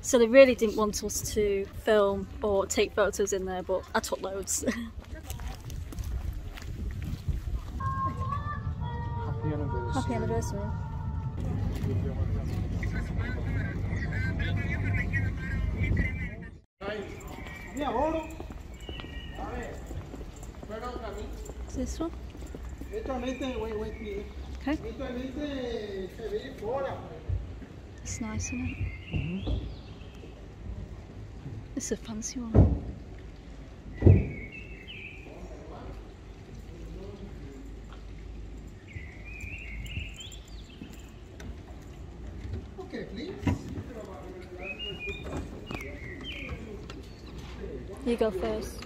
So they really didn't want us to film or take photos in there, but I took loads. Happy anniversary. Happy anniversary. Is this one? Okay. It's nice, isn't it? Mm-hmm. It's a fancy one. Okay, please. You go first.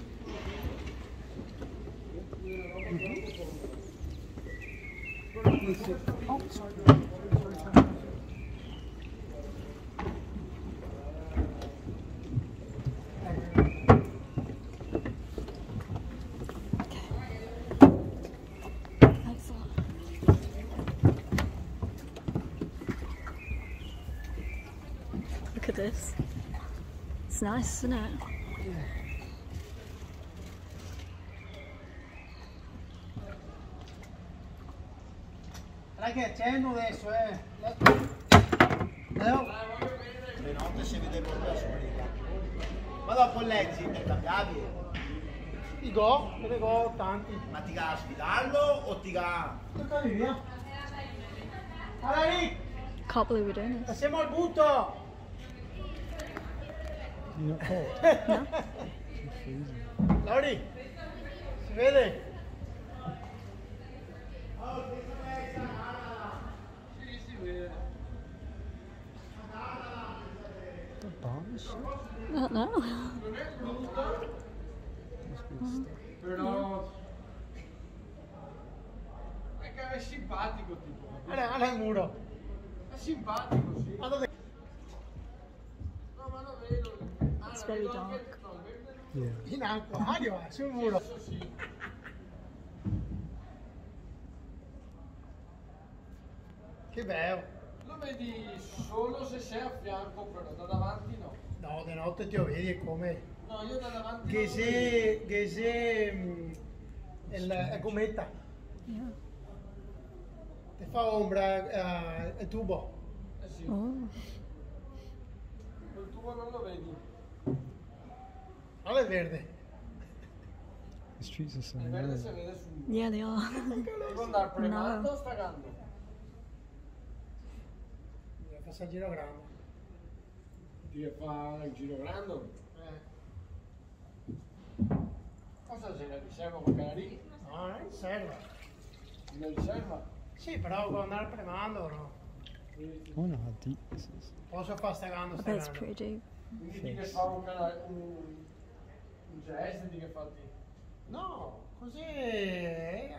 Mm-hmm. Oh, sorry. This. It's nice, isn't it? Can't believe we're doing this. You're not cold? No. It's freezing. Lordy! Si vede? The bombs? I don't know. Must be stuck. È che è simpatico tipo. Guarda il muro. È simpatico, sì. No, ma lo vedo. It's very dark. Yeah. Che bello. Lo vedi solo se sei a fianco, però da davanti no. No, di notte ti lo vedi come. No, io da davanti. È cometa. Yeah. Ti fa ombra il tubo. Eh sì. Col tubo non lo vedi. The streets are so nice. Yeah, they are. I wonder how deep this is. I bet it's pretty deep. No, così ai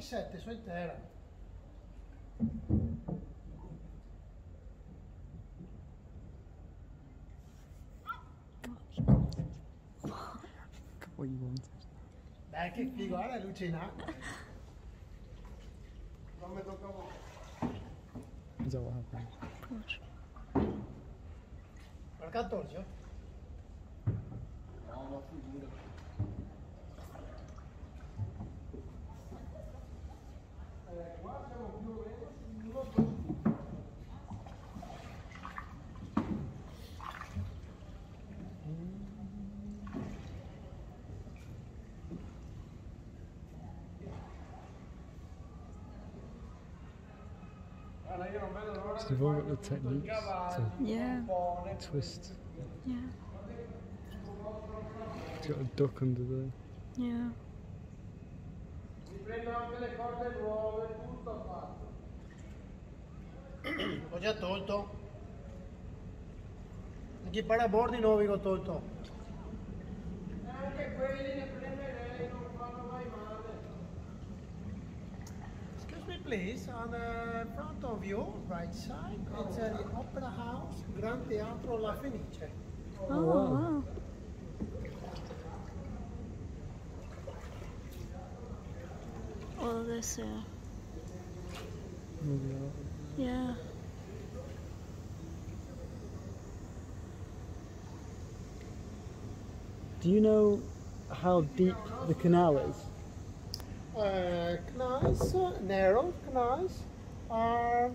7 su intera. What you want? Dai che figo, guarda la luce in acqua. Non mi tocca voi. Già va bene. Per 14? So they've all got the techniques to twist. Yeah. It's got a duck under there. Yeah. Ho già tolto. Anche I parabordi nuovi ho tolto. Anche quelli ne prenderei, non fanno mai male. Excuse me please, on the front of you, right side, it's the Opera House, Grand Teatro La Fenice. Oh, wow. All of this here. Yeah. Do you know how deep the canal is? Canals, narrow canals, are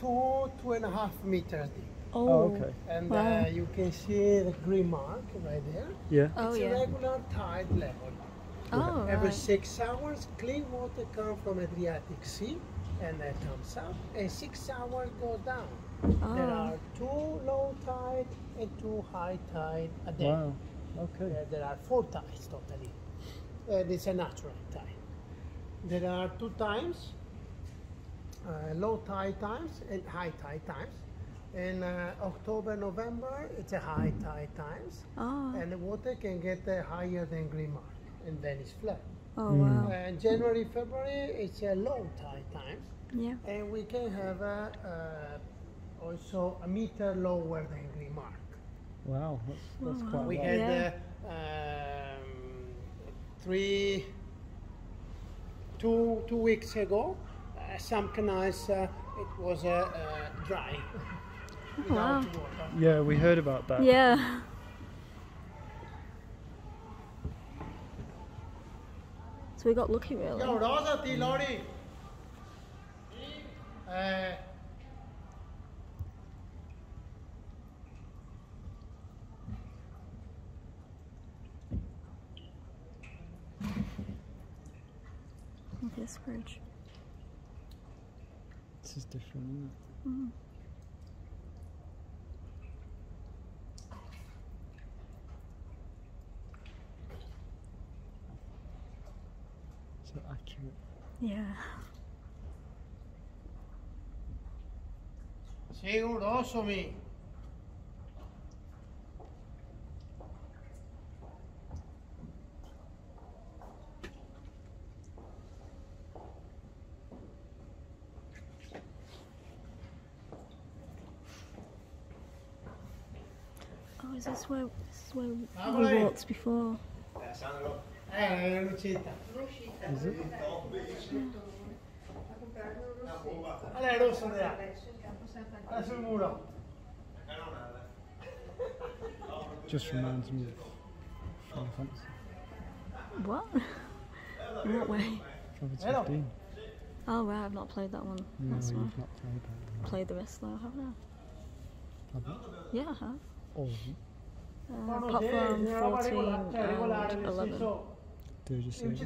2.5 meters deep. Oh, oh okay. And wow. You can see the green mark right there. Yeah. Oh, it's a regular tide level. Oh, every 6 hours, clean water comes from Adriatic Sea and that comes up, and 6 hours goes down. Oh. There are 2 low tide and 2 high tide a day. Wow. Okay. There are 4 tides totally. It's a natural tide. There are 2 times, low tide times and high tide times. In October, November, it's a high tide times, and the water can get higher than green mark. And Venice flood. Oh wow! And January, February, it's a low tide times. Yeah. And we can have also a meter lower than green mark. Wow, that's quite. We had 2 weeks ago. Some canals it was dry. Wow. Without water. Yeah, we heard about that. Yeah. So we got lucky really. Yo, Rosa, ti Lori. Look at this bridge. This is different, isn't it? Mm-hmm. So accurate. Yeah. Seguroso me. Oh, is this where we walked before? Is it? Just reminds me of Final Fantasy. What? In what way? Oh wow, I've not played that one. No, that's why. I've not played that one. Played the rest though, haven't I? Have you? Yeah, I have. All of them? Platform 14 and 11.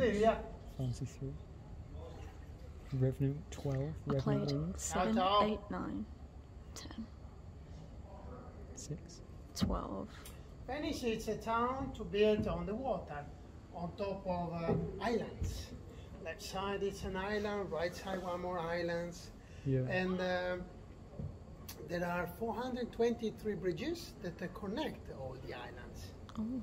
Fantasy 3. Revenant 12. Revenant 1. 7, 8, 9, 10. 6. 12. Venice is a town to build on the water, on top of islands. Left side it's an island, right side one more islands. Yeah. And there are 423 bridges that connect all the islands. Oh.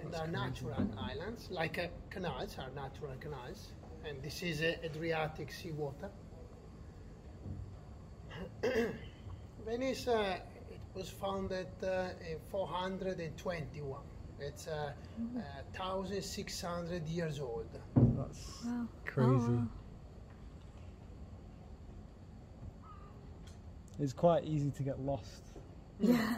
And are natural islands, like canals, are natural canals. And this is Adriatic Sea water. Venice, it was founded in 421. It's 1,600 years old. That's crazy. Oh. It's quite easy to get lost. Yeah.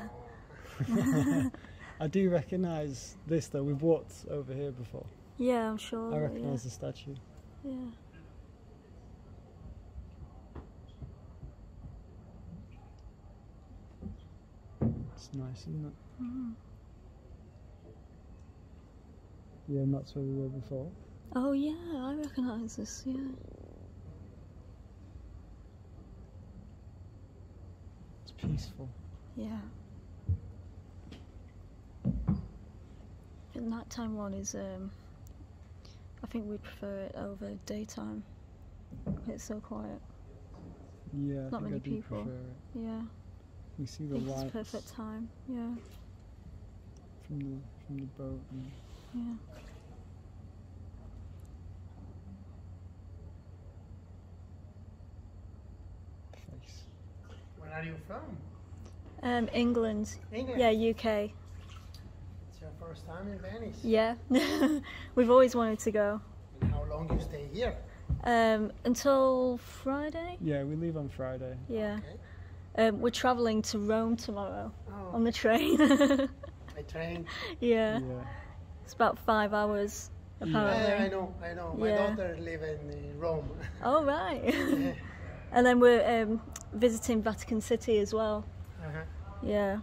I do recognise this though, we've walked over here before. Yeah, I'm sure. I recognise the statue. Yeah. It's nice, isn't it? Mm. Yeah, and that's where we were before. Oh yeah, I recognise this, yeah. It's peaceful. Yeah. The nighttime one is, I think we prefer it over daytime. It's so quiet. Yeah, not many people. Yeah. We see the lights. It's perfect time. Yeah. From the boat. And yeah. Place. Where are you from? England. England? Yeah, UK. It's your first time in Venice? Yeah. We've always wanted to go. And how long do you stay here? Until Friday? Yeah, we leave on Friday. Yeah. Okay. We're travelling to Rome tomorrow on the train. By train? Yeah. It's about 5 hours, apparently. Yeah, I know. My daughter lives in Rome. Oh, right. Yeah. And then we're visiting Vatican City as well. Uh-huh. Yeah.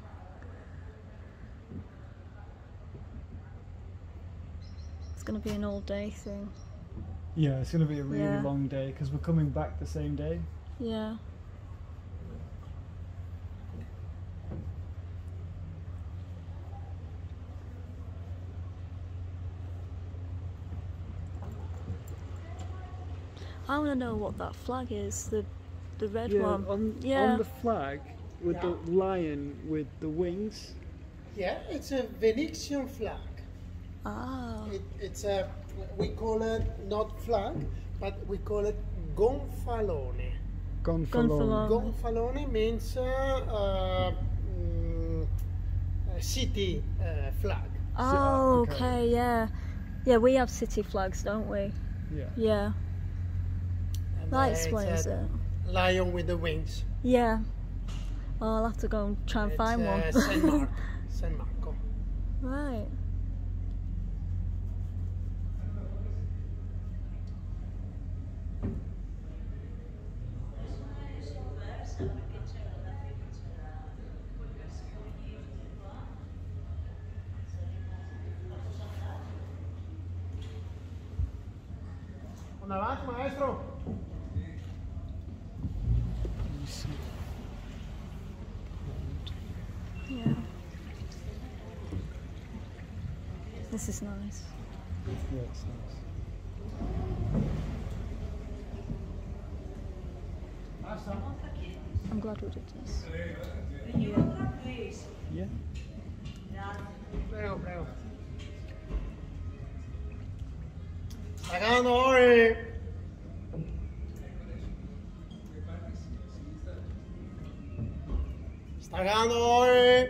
It's going to be an all-day thing. Yeah, it's going to be a really long day because we're coming back the same day. Yeah. I want to know what that flag is, the red one. On the flag with the lion with the wings. Yeah, it's a Venetian flag. Ah. It's a, we call it not flag, but we call it gonfalone. Gonfalone. Gonfalone means city flag. Oh, so, okay, yeah. Yeah, we have city flags, don't we? Yeah. Yeah. That explains it. Lion with the wings. Yeah. Oh, I'll have to go and try and find one. San Marco. Right. On avanti, maestro. Yeah. This is nice. Yeah, it's nice. I'm glad we did this. Yeah. Prego, prego. Ragazzi! Sta ganando hoy.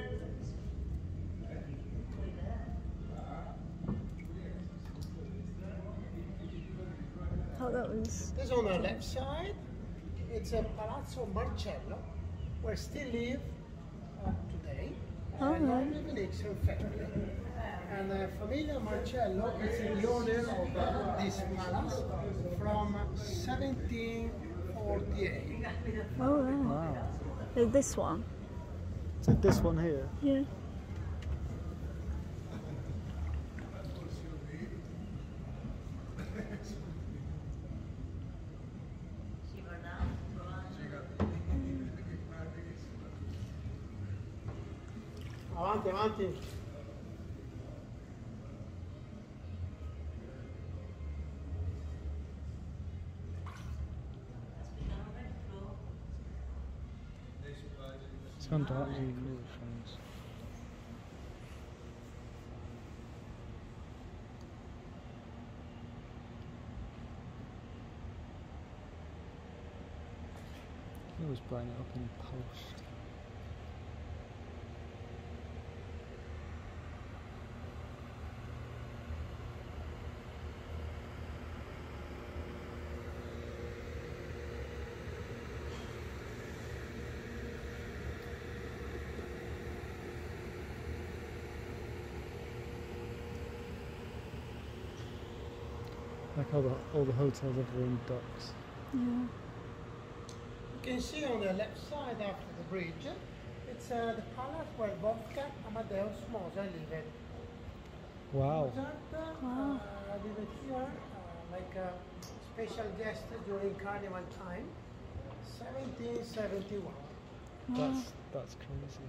How that was? This on the left side. It's a Palazzo Marcello, where still live today. And Familia Marcello is the owner of this palace from 1748. Oh wow! This one. Is it this one here? Yeah. Avanti, avanti. It's gone dark. You always brighten it up in post. Like all the hotels are in docks. Yeah. You can see on the left side after the bridge, it's the palace where Wolfgang Amadeus Mozart lived. Wow. Mozart lived here like a special guest during Carnival time, 1771. Wow. That's crazy.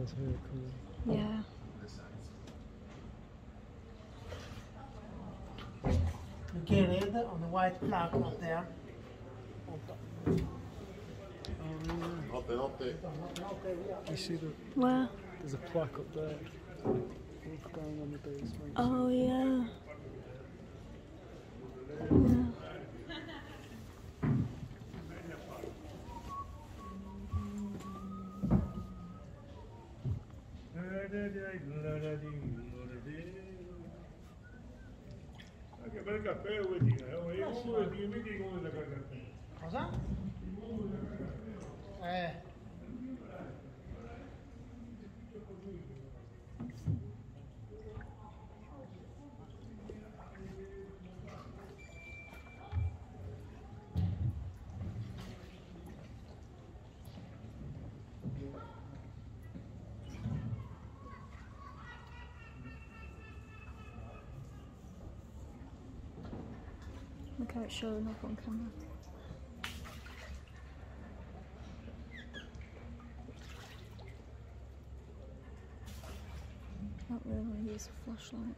That's really cool. Yeah. You can read on the white plaque up there. You see the... Where? There's a plaque up there. Down on the basement. Oh yeah. bel cappello vuol dire, è il mondo del pigmento di come del cappello. Cosa? Il mondo del cappello. Look how it's showing up on camera. I don't really want to use a flashlight.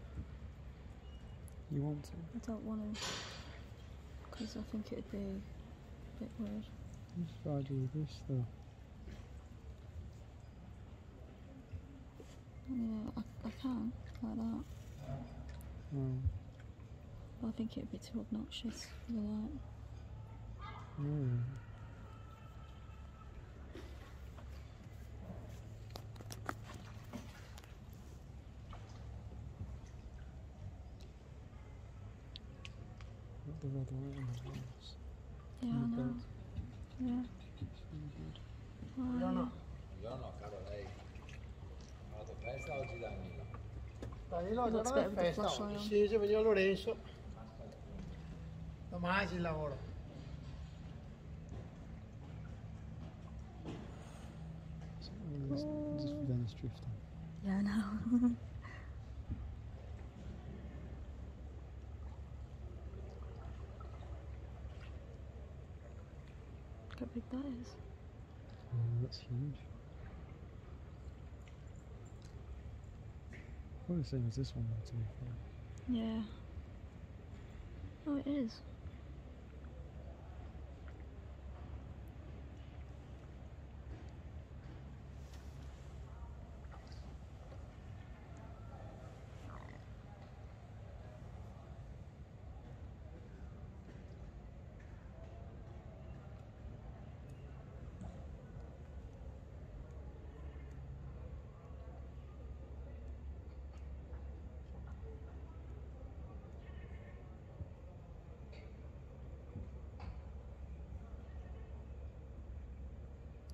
You want to? I don't want to, because I think it'd be a bit weird. What should I do with this though? Yeah, I can, like that. Mm. I think it would be too obnoxious for the light. Mm. Not the red light on the walls. Yeah, I know. Yeah. Looks better with the flashlight on. Domani c'è il lavoro. This is Venice drifting. Yeah, I know. Look how big that is. Oh, that's huge. Probably the same as this one, though, to be fair. Yeah. Oh, it is.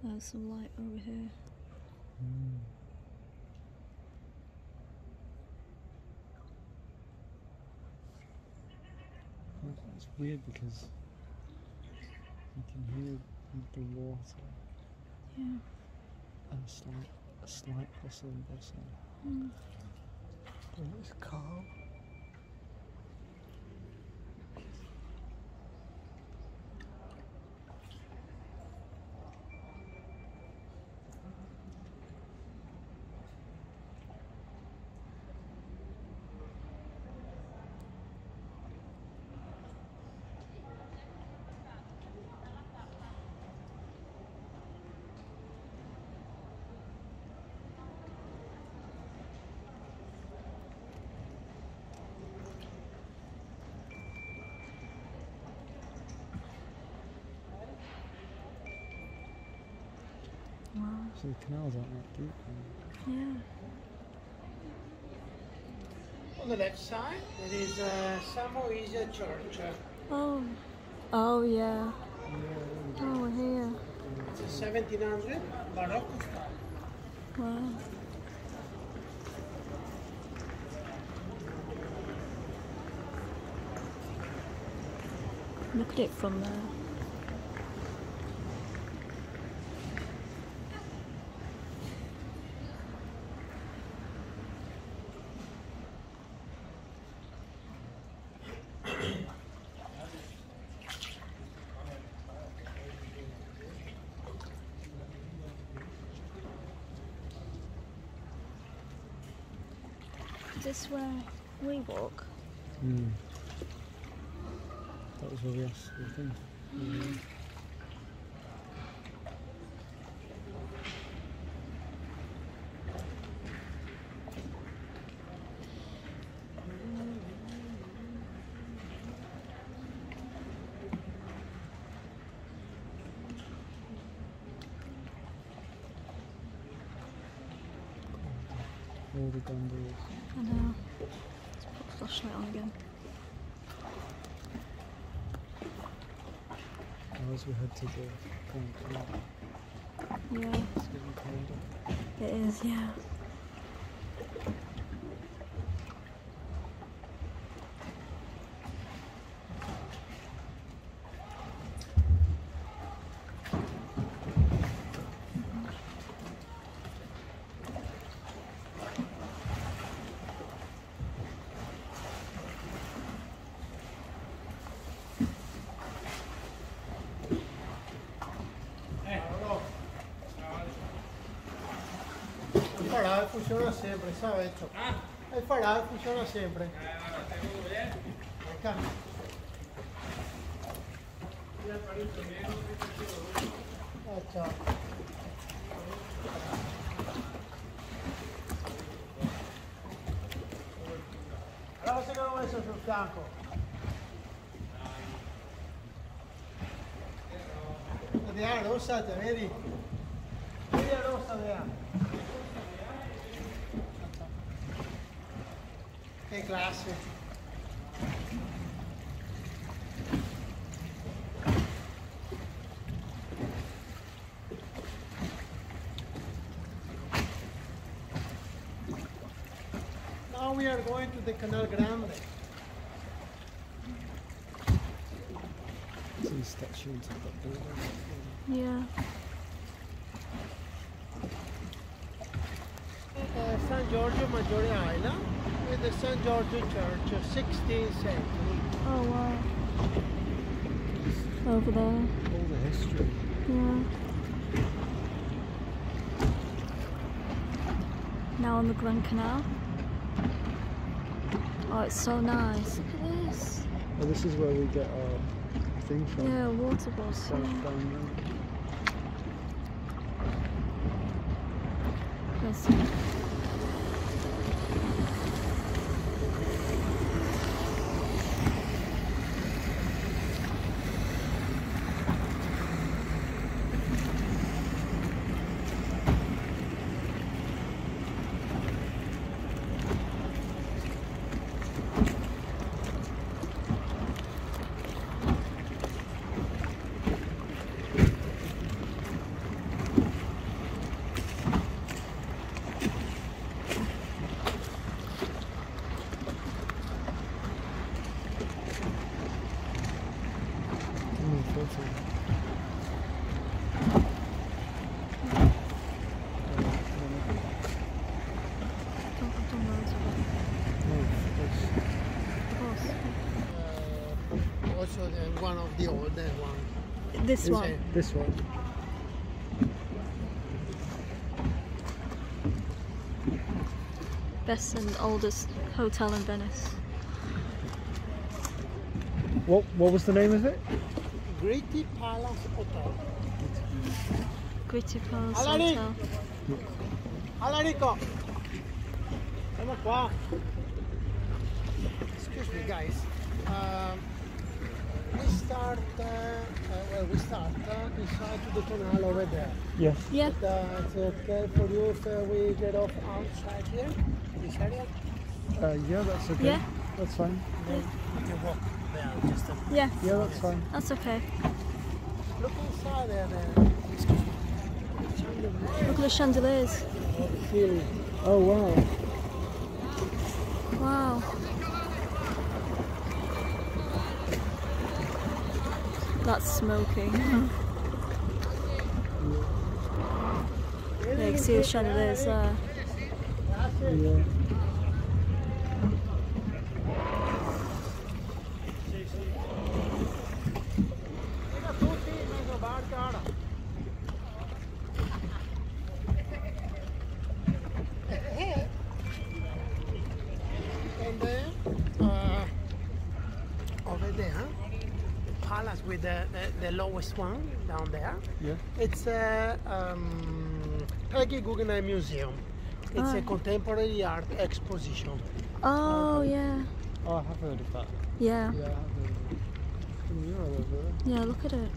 There's some light over here. Mm. It's weird because you can hear the water. Yeah. And a slight rustling bustle. Mm. But it was calm. So the canals aren't that deep. Yeah. On the left side, there is San Giorgio Church. Oh. Oh, yeah. Oh, we're here. It's a 1700 Baroque style. Wow. Look at it from there. Is this where we walk? Mm. That was where we asked the thing. Mm. I know. Let's put the flashlight on again. Otherwise we head to the Grand Canal. Yeah. It's getting colder. It is, yeah. Il falafel funziona sempre, sa vecchio? Il falafel funziona sempre. Ciao. Allora se l'ho messo sul fianco. Adriana rossa, te vedi? Vedi la rossa, Adriana. Che classe! Now we are going to the Canal Grande. Some statues of the building. Yeah. San Giorgio Maggiore Island. With the San Giorgio Church of 16th century. Oh wow. Over there. All the history. Yeah. Now on the Grand Canal. Oh, it's so nice. Look at this. Well, this is where we get our thing from. Yeah, water bottles. Yeah. One of the older ones. This one? This one. Best and oldest hotel in Venice. What was the name of it? Gritti Palace Hotel. Gritti Palace Hotel. Alarico! Siamo qua. Excuse me guys. We start inside to the canal over there. Yes. Yeah. But, it's okay for you if we get off outside here, this area? Yeah, that's okay. Yeah. That's fine. Yeah. You can walk there just a bit. Yeah. Yeah, that's fine. That's okay. Look inside there. Look at the chandeliers. Oh, wow. Wow. That's smoking. Yeah, you can see the chandeliers there. Yeah. And then, over there, palace with the lowest one down there. Yeah. It's a Peggy Guggenheim Museum. It's a contemporary art exposition. Oh yeah. Oh, I have heard of that. Yeah. Yeah, I have heard of it. You're all over it. Yeah, look at it.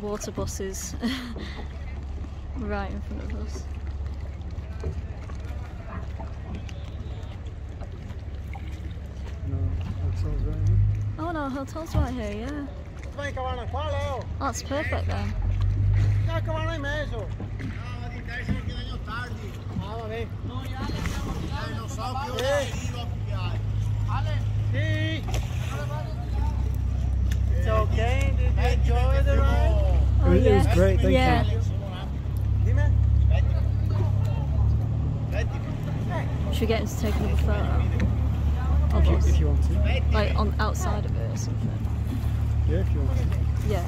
Water buses right in front of us. No, that sounds right. Oh no, hotel's right here, yeah. Oh, that's perfect then. It's okay, did you enjoy the ride? Oh, it was great, thank you. Should we get him to take another photo? Of us? If you want to. Like on outside of it or something. Yeah, if you want to. Yeah.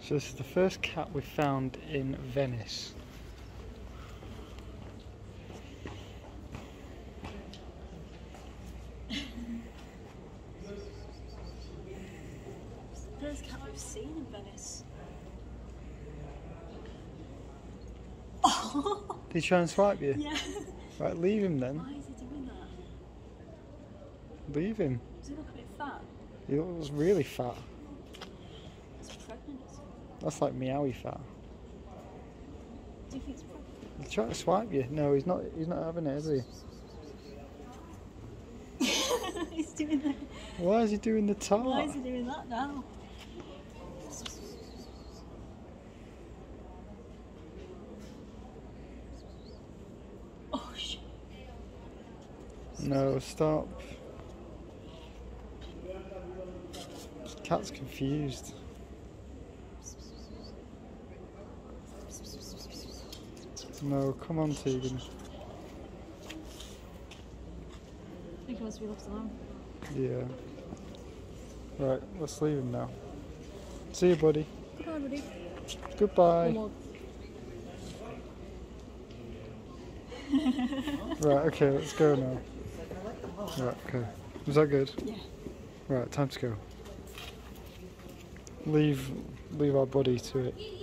So this is the first cat we found in Venice. Did he try and swipe you? Yeah. Right, leave him then. Why is he doing that? Leave him. Does he look a bit fat? He looks really fat. He's pregnant or something. That's like meowy fat. Do you think he's pregnant? He's trying to swipe you. No, he's not having it, is he? He's doing that. Why is he doing the top? Why is he doing that now? No, stop. The cat's confused. No, come on, Tegan. I think he wants to be left alone. Yeah. Right, let's leave him now. See you, buddy. Goodbye, buddy. Goodbye. No right, okay, let's go now. Right, okay. Was that good? Yeah. Right, time to go. Leave our body to it.